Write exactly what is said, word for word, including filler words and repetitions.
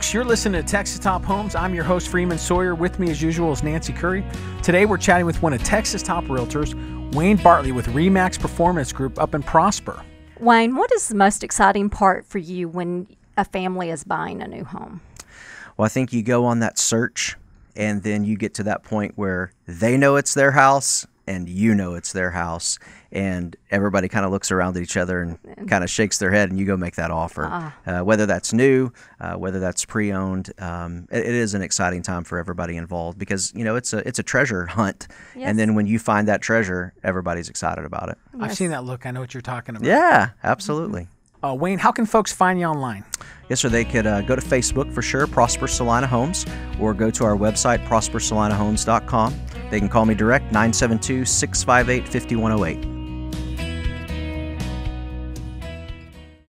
folks, you're listening to Texas Top Homes. I'm your host, Freeman Sawyer. With me, as usual, is Nancy Curry. Today, we're chatting with one of Texas' top realtors, Wayne Bartley with RE/MAX Performance Group up in Prosper. Wayne, what is the most exciting part for you when a family is buying a new home? Well, I think you go on that search, and then you get to that point where they know it's their house, and you know it's their house, and everybody kind of looks around at each other and kind of shakes their head, and you go make that offer. Ah. Uh, whether that's new, uh, whether that's pre-owned, um, it, it is an exciting time for everybody involved because, you know, it's a it's a treasure hunt. Yes. And then when you find that treasure, everybody's excited about it. Yes. I've seen that look. I know what you're talking about. Yeah, absolutely. Mm-hmm. uh, Wayne, how can folks find you online? Yes, sir. They could uh, go to Facebook for sure, Prosper Salina Homes, or go to our website, Prosper Salina Homes dot com. They can call me direct, nine seven two, six five eight, five one zero eight.